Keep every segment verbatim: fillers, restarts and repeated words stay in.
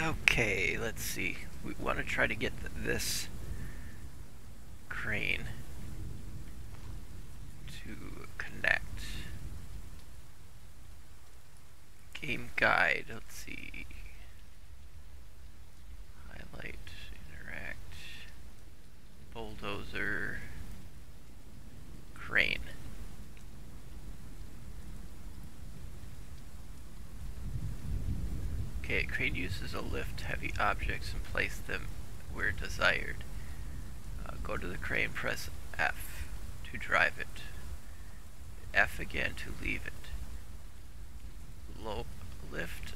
Okay, let's see. We want to try to get th this crane to connect. Game guide, let's see. Highlight, interact, bulldozer, crane. Okay, crane uses a lift heavy objects and place them where desired. Uh, go to the crane, press F to drive it. F again to leave it. Low, lift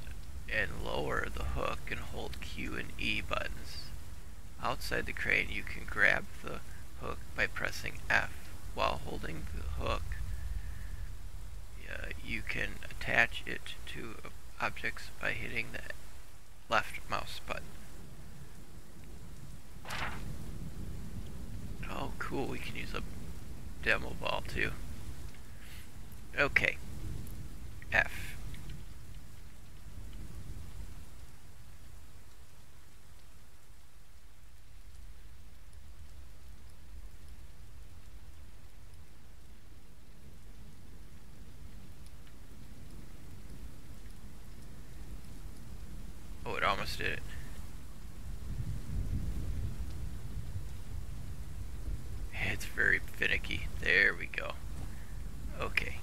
and lower the hook and hold Q and E buttons. Outside the crane, you can grab the hook by pressing F. While holding the hook, uh, you can attach it to a objects by hitting the left mouse button. Oh cool, we can use a demo ball too. Okay, F. Almost did it. It's very finicky. There we go. Okay.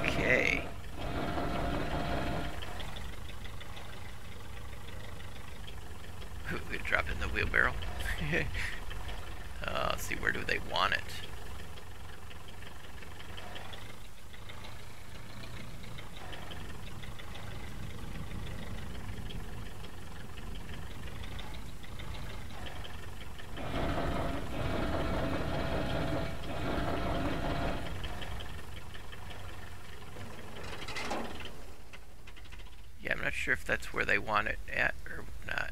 Okay. We're dropping the wheelbarrow. Uh, let's see, where do they want it? Yeah, I'm not sure if that's where they want it at or not.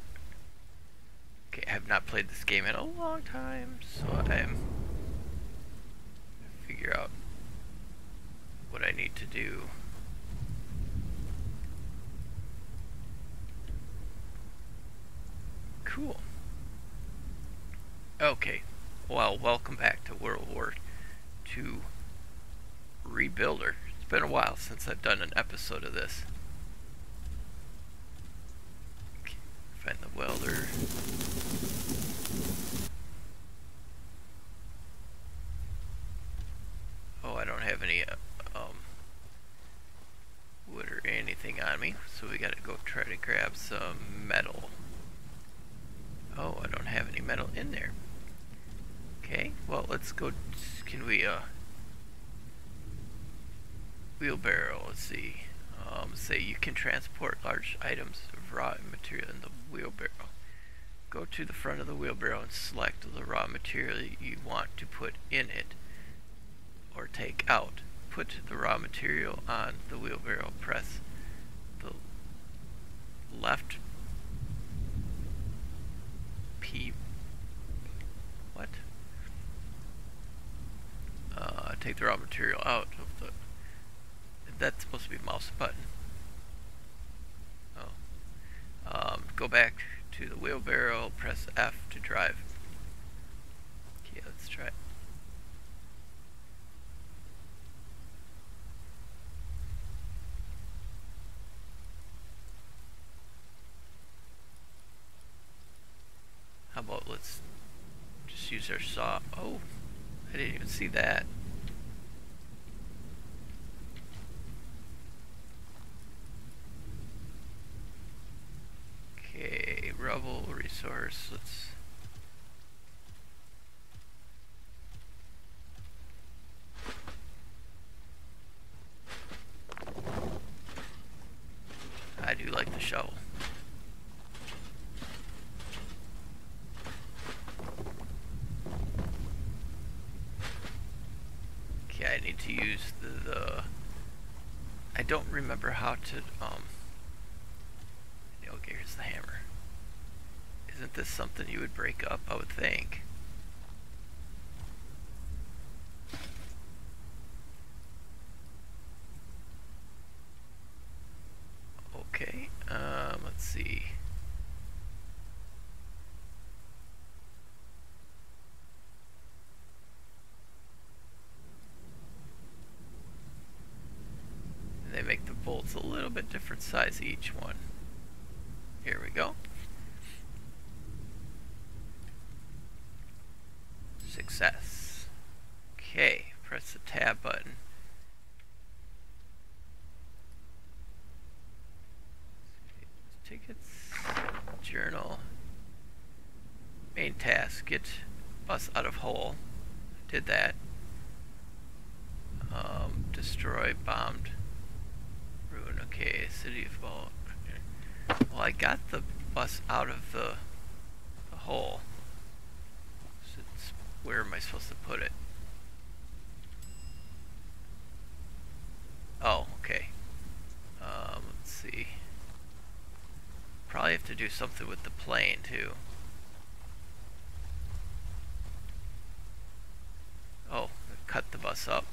I have not played this game in a long time, so I'm gonna figure out what I need to do. Cool. Okay, well, welcome back to World War Two Rebuilder. It's been a while since I've done an episode of this. Okay, find the welder. On me, so we gotta go try to grab some metal. Oh, I don't have any metal in there. Okay, well, let's go. Can we, uh, wheelbarrow? Let's see. Um, say you can transport large items of raw material in the wheelbarrow. Go to the front of the wheelbarrow and select the raw material you want to put in it or take out. Put the raw material on the wheelbarrow. Press left P what uh, take the raw material out of the that's supposed to be mouse button. Oh um, go back to the wheelbarrow, press F to drive. Okay, let's try it. How about let's just use our saw. Oh, I didn't even see that. Okay, rubble resource. Let's. I do like the shovel. To use the, the I don't remember how to um okay, here's the hammer. Isn't this something you would break up? I would think. see. And they make the bolts a little bit different size each one. Here we go. Success. Okay, press the tab button. Tickets, journal, main task, get bus out of hole. Did that. Um, destroy, bombed, ruin. Okay, city of vault. Well, I got the bus out of the, the hole. So it's, where am I supposed to put it? Oh, okay. Um, let's see. Probably have to do something with the plane too. Oh, I've cut the bus up.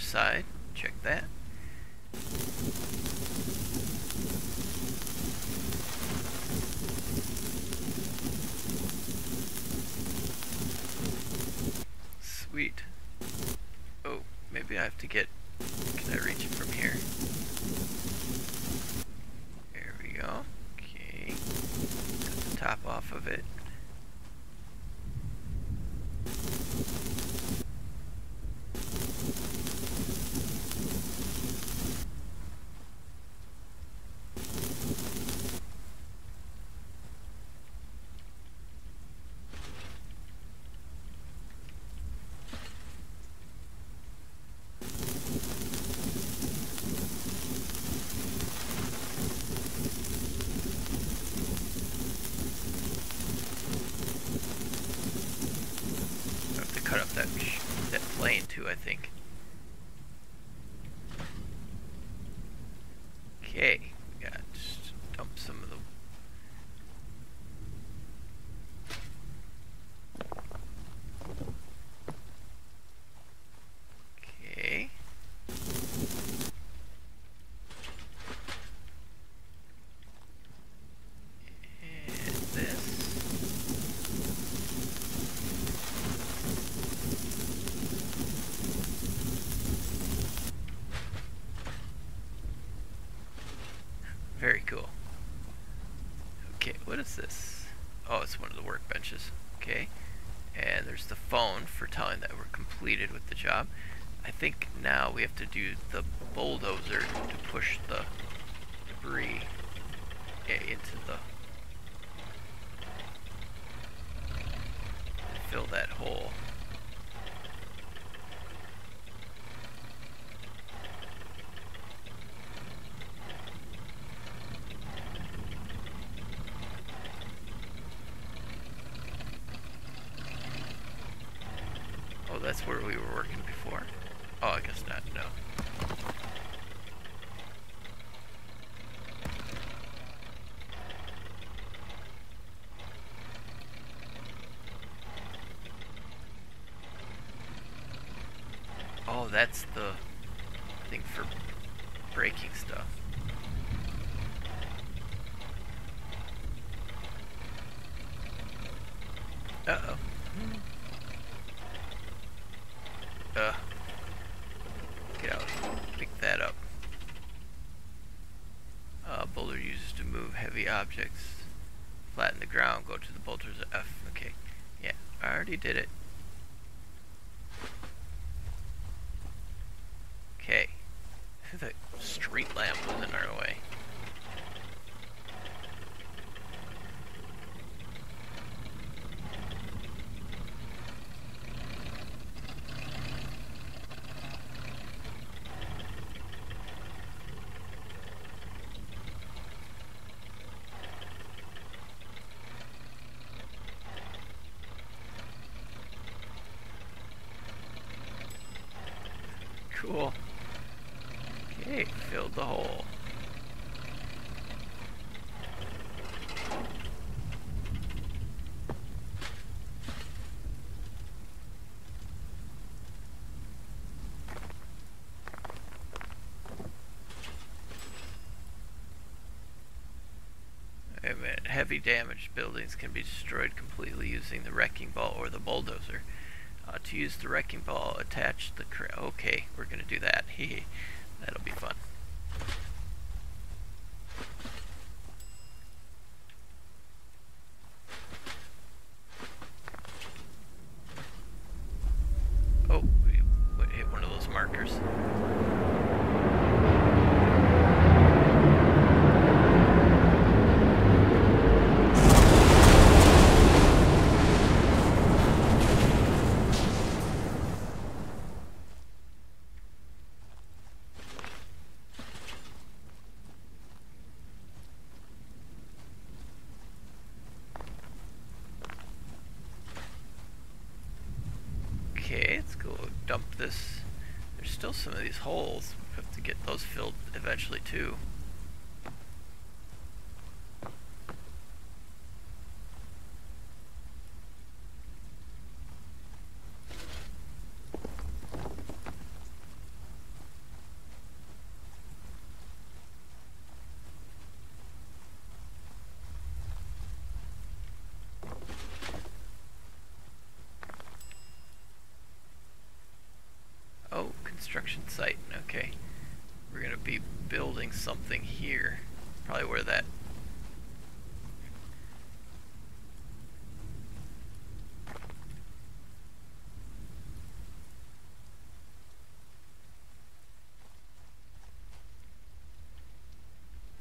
Side, check that. Sweet. Oh, maybe I have to get, can I reach it from here? There we go. Okay, cut the top off of it. I think. Okay, yeah, just dump some of the. Okay. And this. Very cool. Okay, what is this? Oh, it's one of the workbenches. Okay. And there's the phone for telling that we're completed with the job. I think now we have to do the bulldozer to push the debris into the... fill that hole. That's where we were working before. Oh, I guess not, no. Oh, that's the thing for breaking stuff. Uh-oh. Uh. Get out. Pick that up. Uh, boulder uses to move heavy objects. Flatten the ground. Go to the boulders F. Okay. Yeah, I already did it. Okay. The street lamp was in our way. Cool. Okay, filled the hole. Wait a minute. Heavy damaged buildings can be destroyed completely using the wrecking ball or the bulldozer. Uh, to use the wrecking ball, attach the cra- okay, we're gonna do that. Hehe, that'll be fun. Oh, we hit one of those markers. This, there's still some of these holes. We have to get those filled eventually too. Construction site. Okay, we're gonna be building something here, probably where that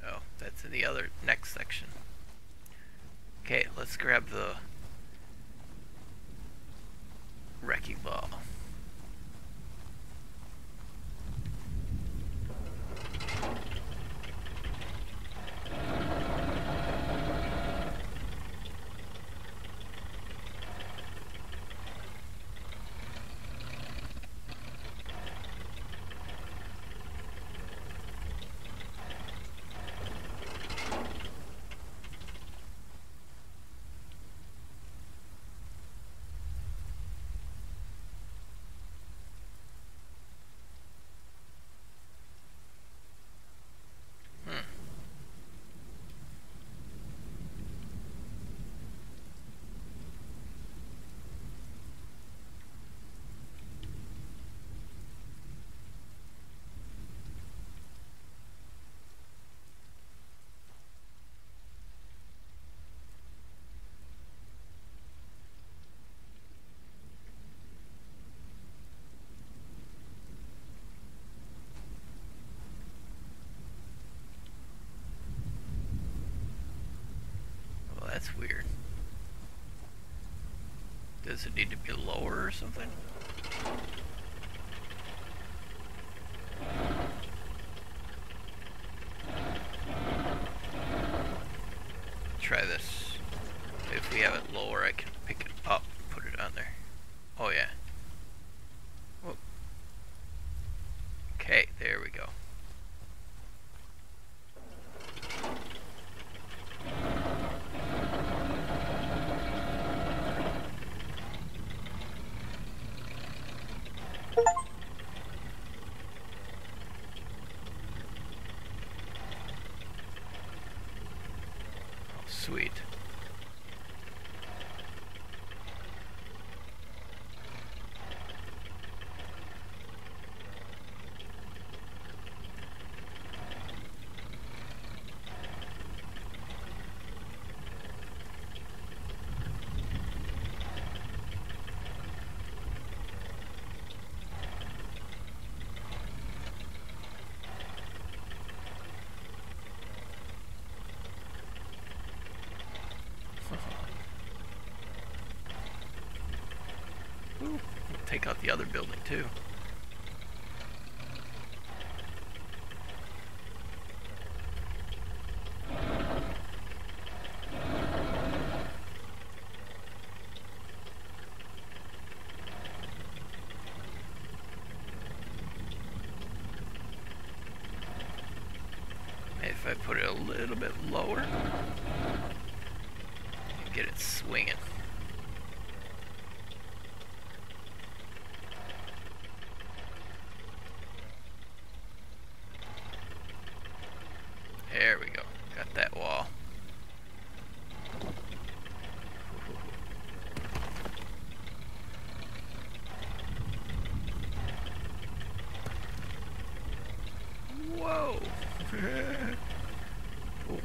oh that's in the other next section. Okay, let's grab the wrecking ball. That's weird. Does it need to be lower or something? Try this. If we have it lower, I can pick it up and put it on there. Oh yeah. Whoa. Okay, there we go. Sweet. the other building too.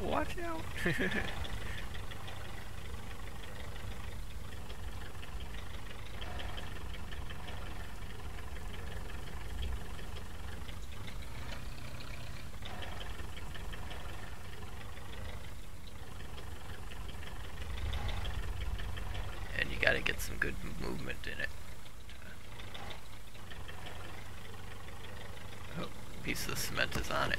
Watch out! And you gotta get some good movement in it. Oh, piece of cement is on it.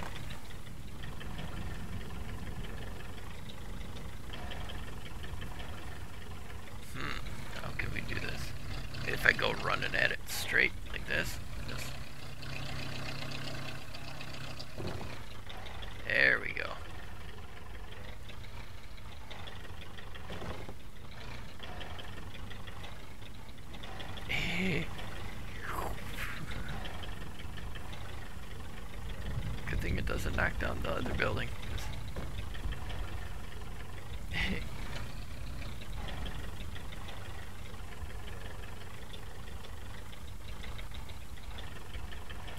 Doesn't knock down the other building.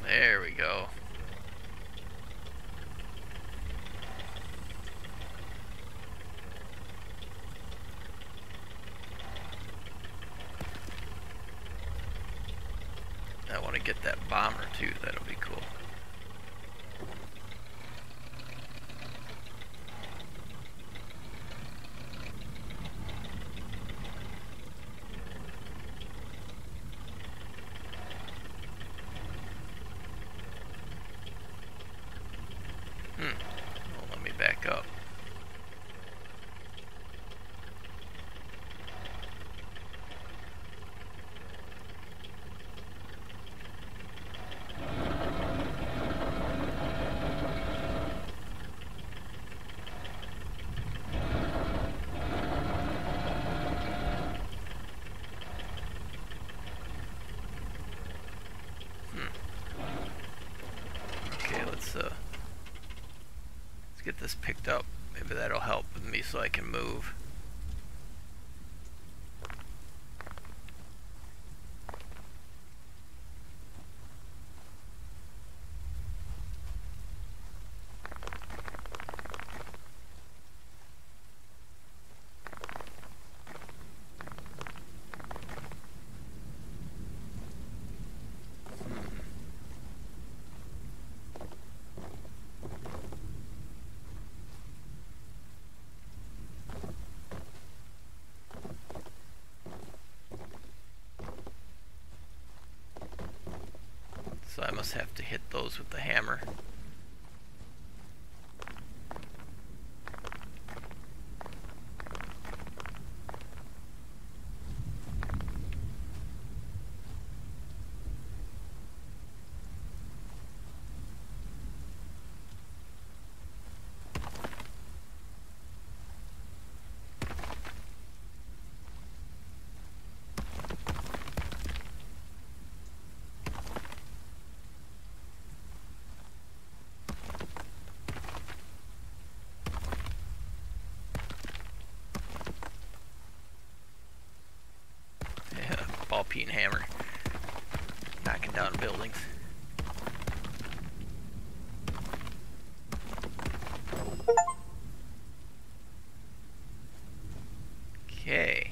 There we go. I want to get that bomber too, that'll be cool. Get this picked up. Maybe that'll help with me so I can move. So I must have to hit those with the hammer. Ball-peen hammer, knocking down buildings. Okay.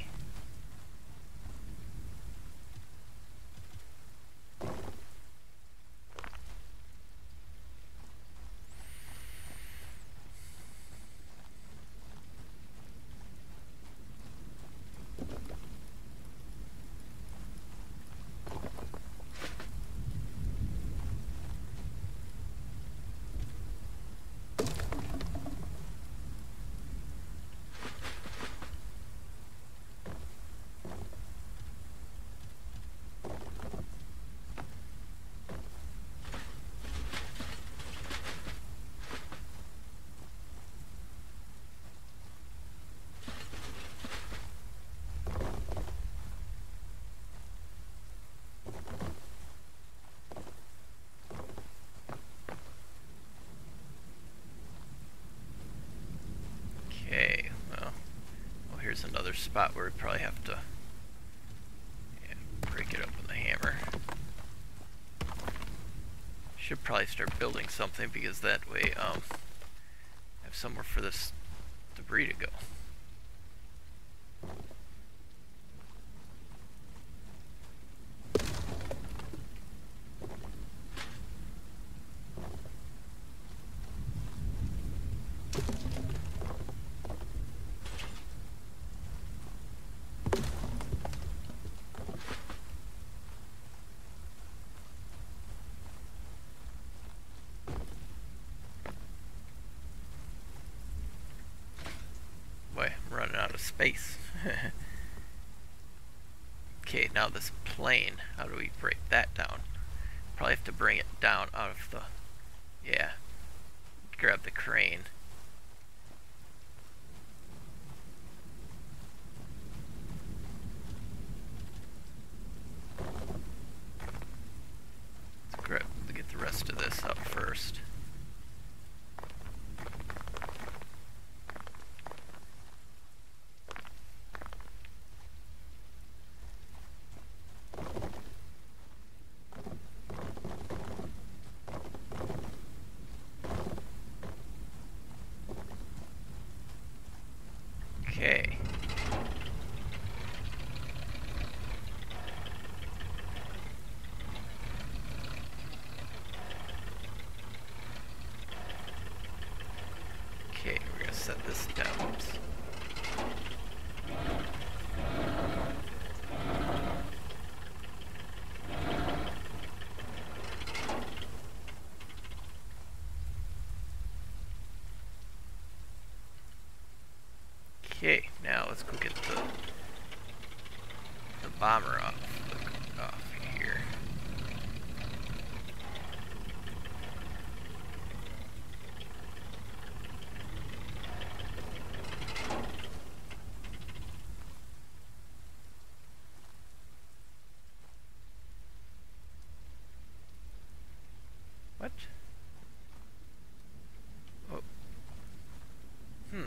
another spot where we probably have to yeah, break it up with a hammer. Should probably start building something because that way um, I have somewhere for this debris to go. Space. Okay, now this plane, how do we break that down? Probably have to bring it down out of the, yeah, grab the crane. Let's grab, get the rest of this up first. Okay, now let's go get the the bomber off, the, off here. What? Oh. Hmm.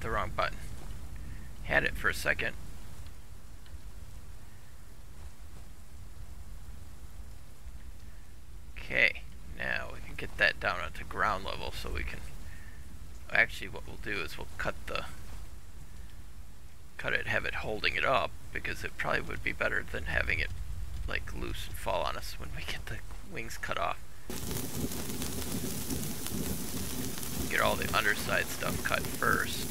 The wrong button. Had it for a second. Okay, now we can get that down at the ground level so we can actually what we'll do is we'll cut the cut it, have it holding it up because it probably would be better than having it like loose and fall on us when we get the wings cut off. Get all the underside stuff cut first.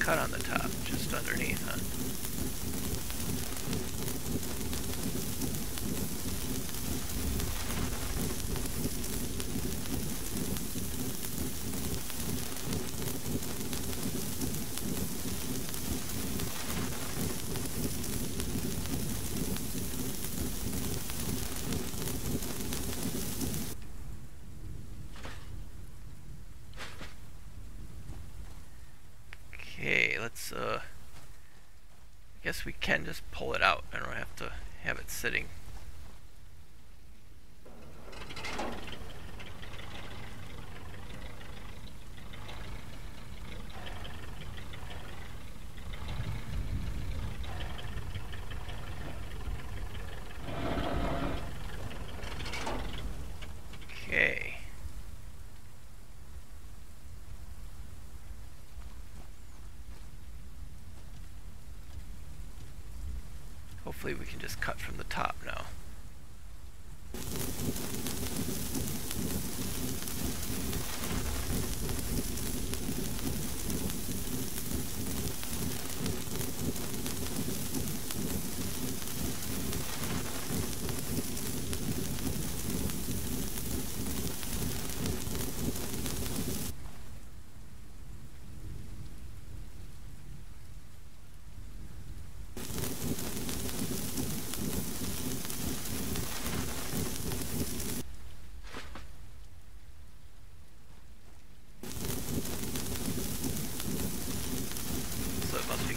Cut on the top, just underneath, huh? Uh, I guess we can just pull it out. I don't have to have it sitting. hopefully we can just cut from the top now.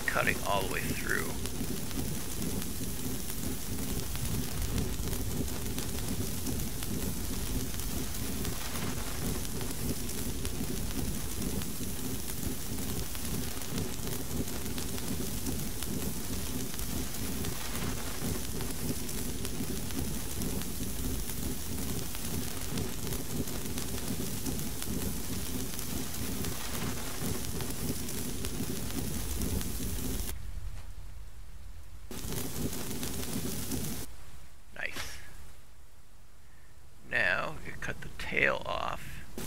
Cutting all the way through. Tail off. See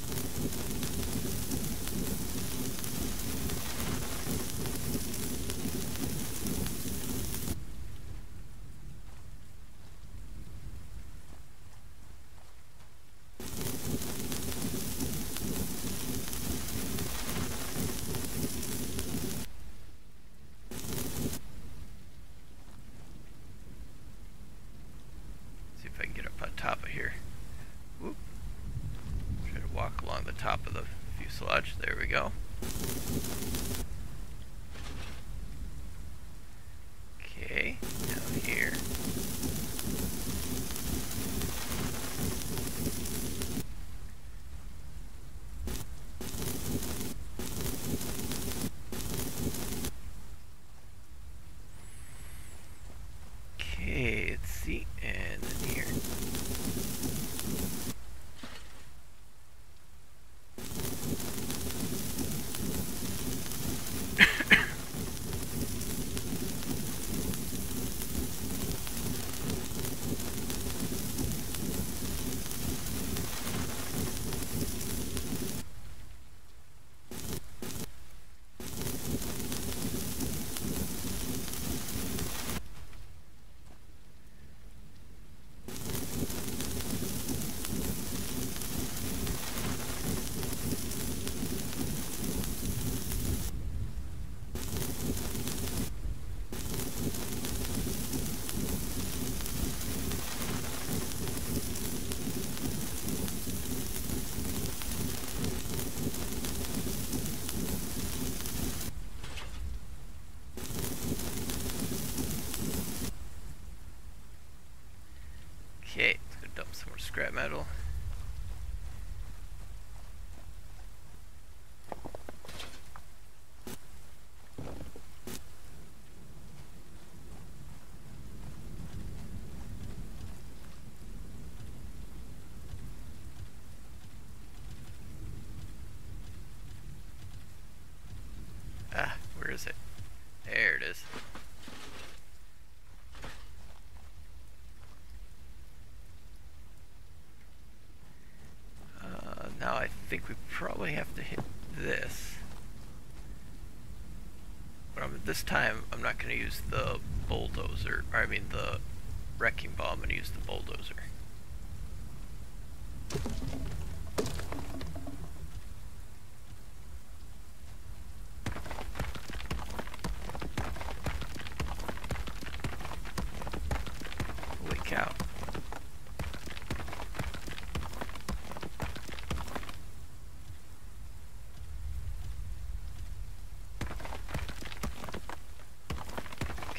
if I can get up on top of here. Whoop. Walk along the top of the fuselage. There we go. Okay, down here. Okay, let's see, and then here. Okay, let's go dump some more scrap metal. Ah, where is it? There it is. Now I think we probably have to hit this. But I'm, this time I'm not going to use the bulldozer, or I mean the wrecking ball, I'm going to use the bulldozer. Holy cow.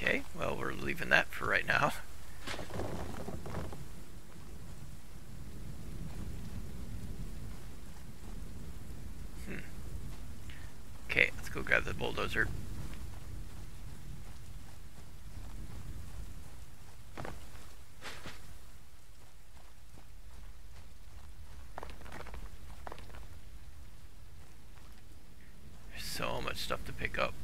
Okay, well, we're leaving that for right now. Hmm. Okay, let's go grab the bulldozer. There's so much stuff to pick up.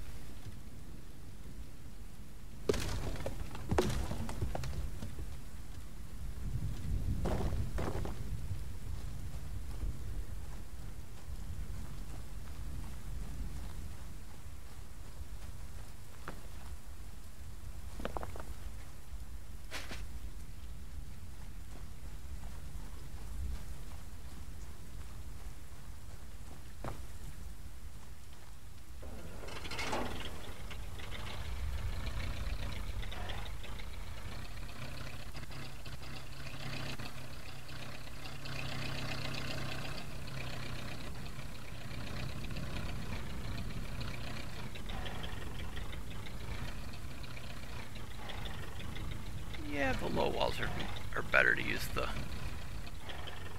Yeah, the low walls are, are better to use the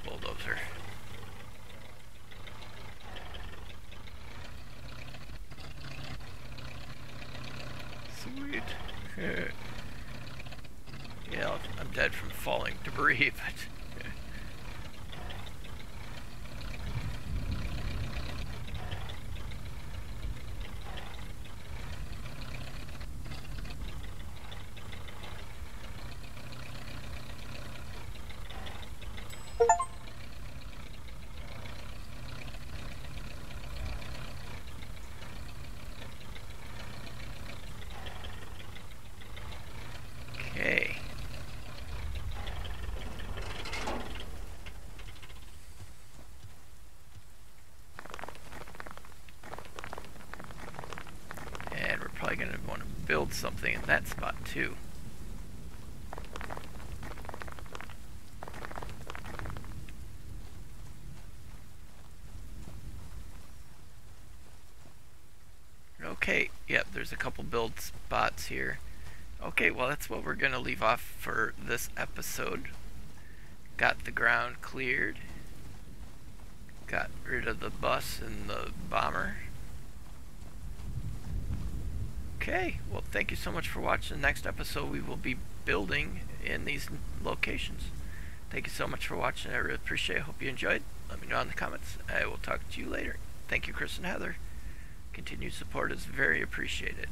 bulldozer. Sweet. Yeah, I'm dead from falling debris, but... build something in that spot too. Okay, yep, there's a couple build spots here. Okay, well that's what we're gonna leave off for this episode. Got the ground cleared. Got rid of the bus and the bomber. Okay, well thank you so much for watching. The next episode we will be building in these locations. Thank you so much for watching. I really appreciate it. Hope you enjoyed. Let me know in the comments. I will talk to you later. Thank you, Chris and Heather. Continued support is very appreciated.